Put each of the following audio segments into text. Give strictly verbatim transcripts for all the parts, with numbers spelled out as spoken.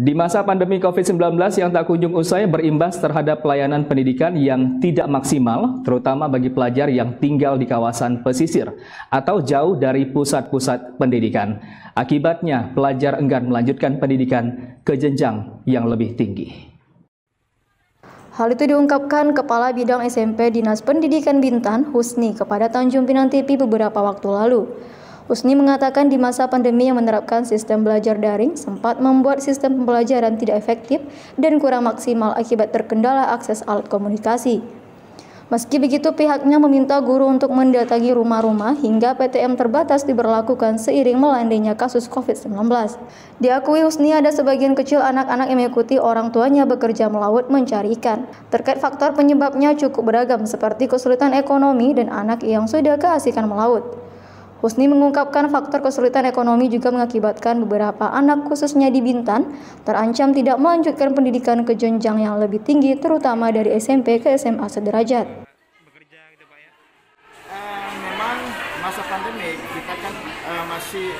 Di masa pandemi COVID sembilan belas yang tak kunjung usai berimbas terhadap pelayanan pendidikan yang tidak maksimal, terutama bagi pelajar yang tinggal di kawasan pesisir atau jauh dari pusat-pusat pendidikan. Akibatnya, pelajar enggan melanjutkan pendidikan ke jenjang yang lebih tinggi. Hal itu diungkapkan Kepala Bidang S M P Dinas Pendidikan Bintan, Husni, kepada Tanjungpinang T V beberapa waktu lalu. Husni mengatakan di masa pandemi yang menerapkan sistem belajar daring sempat membuat sistem pembelajaran tidak efektif dan kurang maksimal akibat terkendala akses alat komunikasi. Meski begitu, pihaknya meminta guru untuk mendatangi rumah-rumah hingga P T M terbatas diberlakukan seiring melandainya kasus COVID sembilan belas. Diakui Husni, ada sebagian kecil anak-anak yang mengikuti orang tuanya bekerja melaut mencari ikan. Terkait faktor penyebabnya cukup beragam seperti kesulitan ekonomi dan anak yang sudah keasikan melaut. Husni mengungkapkan faktor kesulitan ekonomi juga mengakibatkan beberapa anak, khususnya di Bintan, terancam tidak melanjutkan pendidikan ke jenjang yang lebih tinggi, terutama dari S M P ke S M A sederajat. Uh, memang masa pandemi kita kan uh, masih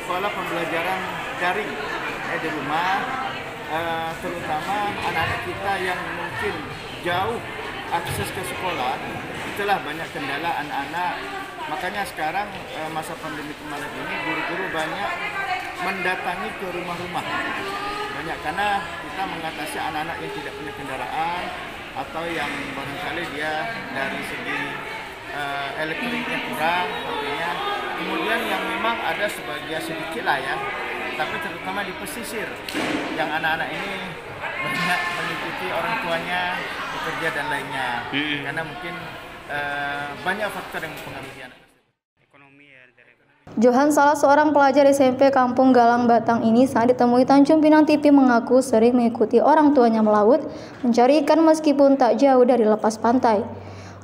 sekolah pembelajaran daring eh, di rumah, uh, terutama anak-anak kita yang mungkin jauh akses ke sekolah, itulah banyak kendala anak-anak. Makanya sekarang masa pandemi kemarin ini guru-guru banyak mendatangi ke rumah-rumah. Banyak karena kita mengatasi anak-anak yang tidak punya kendaraan atau yang barangkali dia dari segi uh, elektriknya kurang, tentunya. Kemudian yang memang ada sebagian sedikit lah ya, tapi terutama di pesisir yang anak-anak ini banyak mengikuti orang tuanya, bekerja dan lainnya. Karena mungkin Uh, banyak faktor yang mempengaruhi anak. Johan, salah seorang pelajar S M P Kampung Galang Batang ini, saat ditemui Tanjungpinang T V mengaku sering mengikuti orang tuanya melaut mencari ikan meskipun tak jauh dari lepas pantai.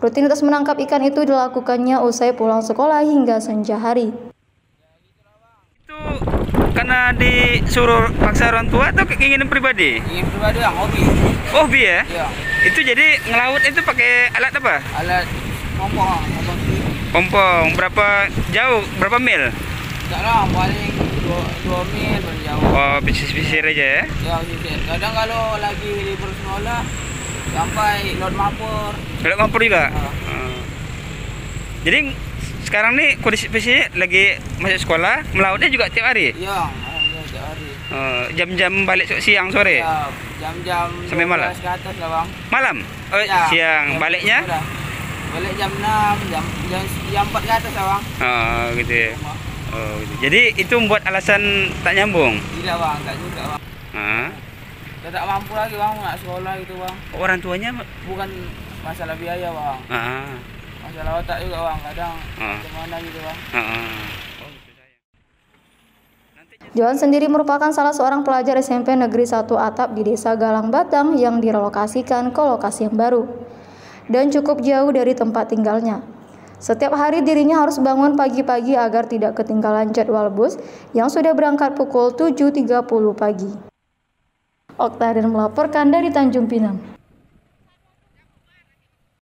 Rutinitas menangkap ikan itu dilakukannya usai pulang sekolah hingga senja hari. Itu karena disuruh paksa orang tua atau keinginan pribadi? Ingin pribadi, yang hobi. Hobi ya? Iya. Itu jadi ngelaut itu pakai alat apa? Alat pompong. Pompong. Berapa jauh? Berapa mil? Enggak lah, paling dua mil berjauh. Oh, pisir-pisir aja ya? Ya, pisir. Kadang kalau lagi libur sekolah, sampai laut mapur. Laut mapur juga? Nah. Hmm. Jadi sekarang nih kondisi pisir lagi masuk sekolah, melautnya juga tiap hari? Iya, ya, tiap hari. Jam-jam uh, balik siang sore? Ya. Jam-jam sampai malam ke atas lah bang. Malam? Oh, ya, siang. Baliknya? Balik jam enam, jam, jam, jam empat ke atas lah bang. Oh gitu ya. Oh, gitu. Jadi itu membuat alasan tak nyambung? Tidak bang, tak juga bang. Haa? Saya tak mampu lagi bang, nak sekolah gitu bang. Orang tuanya? Bukan masalah biaya bang. Haa. Masalah otak juga bang, kadang gimana gitu bang. Haa. Johan sendiri merupakan salah seorang pelajar S M P Negeri Satu Atap di Desa Galang Batang yang direlokasikan ke lokasi yang baru dan cukup jauh dari tempat tinggalnya. Setiap hari dirinya harus bangun pagi-pagi agar tidak ketinggalan jadwal bus yang sudah berangkat pukul tujuh tiga puluh pagi. Oktarin melaporkan dari Tanjung Pinang.